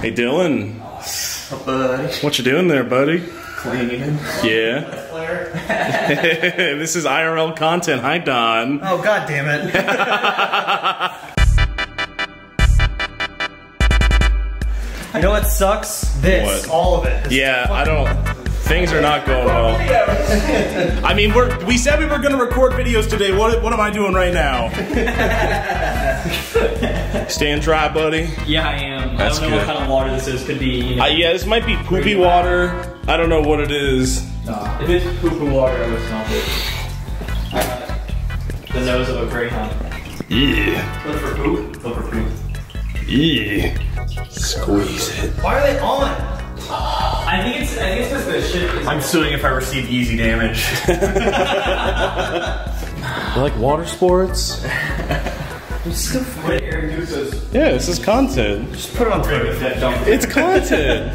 Hey Dylan. What up, buddy? What you doing there, buddy? Cleaning. Yeah. This is IRL content. Hi, Don. Oh, god damn it. You know what sucks? This. What? All of it. This Things are not going well. I mean, we said we were going to record videos today. What am I doing right now? Staying dry, buddy? Yeah, I am. That's I don't know what kind of water this is. Could be, you know, yeah, this might be poopy water. I don't know what it is. Nah, if it's poopy water, I would smell it. I got the nose of a greyhound. Yeah. Look for poop? Look for poop. Yeah. Squeeze it. Why are they on? I think it's just the shit. I'm suing if I receive easy damage. You like water sports? Still funny. Yeah, this is content. Just put it on Twitter. It's content.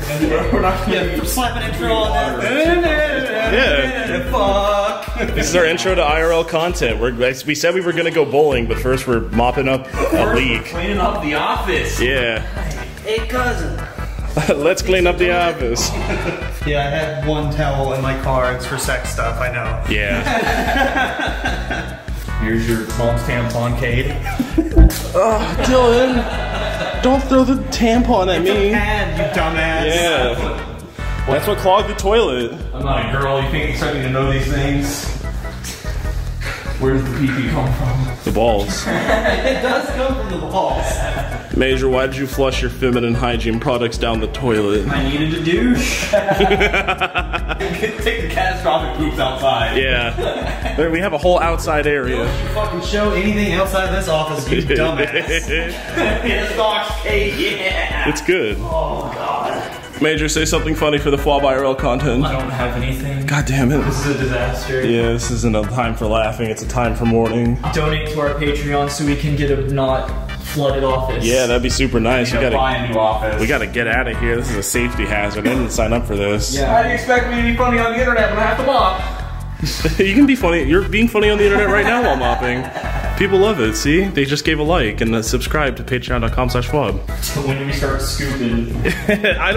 We're not gonna slap an intro on that. Fuck. This is our intro to IRL content. We said we were gonna go bowling, but first we're mopping up a leak. Cleaning up the office. Yeah. Hey cousin. Let's clean up the office. Yeah, I had one towel in my car. It's for sex stuff. I know. Yeah. Here's your mom's tampon, Cade. Oh, Dylan! Don't throw the tampon at me! It's a pad, you dumbass! Yeah. That's what clogged the toilet. I'm not a girl, you think expect me to know these things? Where does the pee-pee come from? The balls. It does come from the balls. Major, why did you flush your feminine hygiene products down the toilet? I needed a douche. Take the catastrophic poops outside. Yeah. We have a whole outside area. Don't you fucking show anything outside this office, you dumbass. Yeah. It's good. Oh, God. Major, say something funny for the FWOB IRL content. I don't have anything. God damn it. This is a disaster. Yeah, this isn't a time for laughing. It's a time for mourning. Donate to our Patreon so we can get a not flooded office. Yeah, that'd be super nice. We gotta buy a new office. We gotta get out of here. This is a safety hazard. I didn't sign up for this. Yeah. How do you expect me to be funny on the internet when I have to mop? You can be funny. You're being funny on the internet right now while mopping. People love it. See, they just gave a like and subscribe to Patreon.com/FWOB. When do we start scooping? I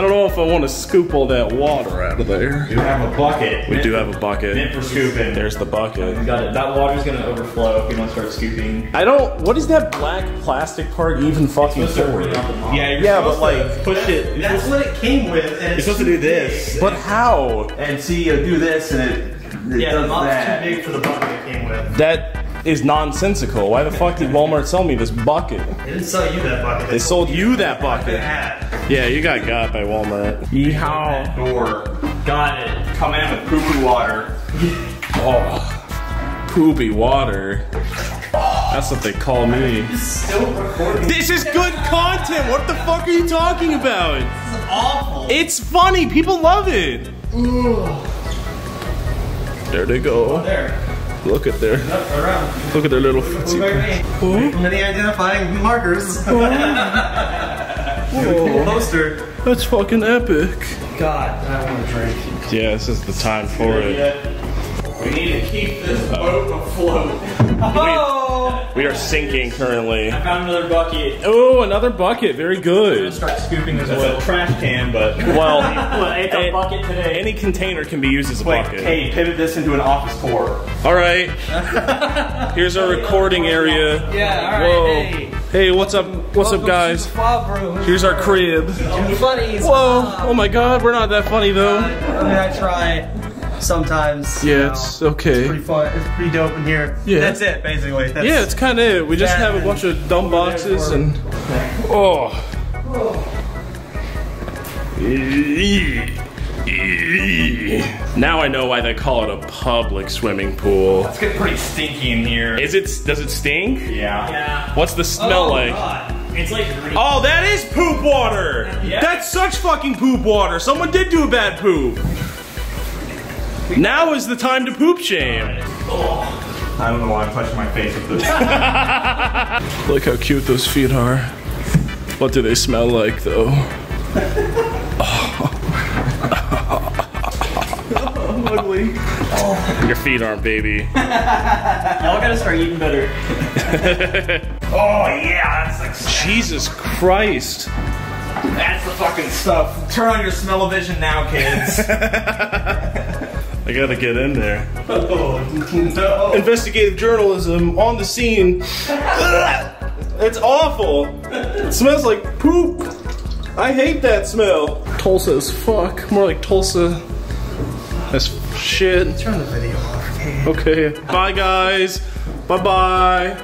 don't know if I want to scoop all that water out of there. We do have a bucket. We do have a bucket. Meant for scooping. There's the bucket. We got it. That water's gonna overflow if we don't start scooping. I don't. What is that black plastic part even fucking for? Yeah, yeah, but like push it. That's what it came with. And you're supposed to do this. But how? And see, you do this, and it yeah, does that. Too big for the bucket it came with. That is nonsensical. Why the fuck did Walmart sell me this bucket? They didn't sell you that bucket. They sold you that bucket. Yeah, you got by Walmart. Yeehaw. Door. Got it. Come in with poopy water. Oh. Poopy water. That's what they call me. Still recording. This is good content. What the fuck are you talking about? This is awful. It's funny. People love it. Ooh. There they go. Oh, there. Look at their little footsie. Many identifying markers. Whoa. Poster. That's fucking epic. God, I want to drink. Yeah, this is the time for it. We need to keep this boat afloat. Oh! We are sinking currently. I found another bucket. Oh, another bucket. Very good. I'm gonna start scooping this as well. A trash can, but well, it's a bucket today. Any container can be used as a bucket. Hey, pivot this into an office pour. All right. Here's our recording area. Yeah. All right. Whoa. Hey. Hey, what's up? What's up, guys? Here's our crib. Whoa! Oh my God, we're not that funny though. I mean, I try sometimes. Yeah, you know, it's okay. It's pretty fun. It's pretty dope in here. Yeah, that's it basically. That's yeah, it's kind of it. We just have a bunch of dumb boxes and Now I know why they call it a public swimming pool. It's getting pretty stinky in here. Is it? Does it stink? Yeah. Yeah. What's the smell like? God. It's like green. Oh, that is poop water. Yeah. That's such fucking poop water. Someone did do a bad poop. Now is the time to poop shame. Oh. I don't know why I'm touching my face with this. Look how cute those feet are. What do they smell like though? Oh. Your feet aren't, baby. Y'all gotta start eating better. Oh yeah, that's like Jesus Christ. That's the fucking stuff. Turn on your smell-o-vision now, kids. I gotta get in there. Oh, no. Investigative journalism on the scene. It's awful. It smells like poop. I hate that smell. Tulsa as fuck. More like Tulsa as shit. Turn the video off. Okay. Bye, guys. Bye-bye.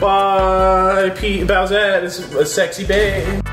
Bye. Pete Bowsette is a sexy babe.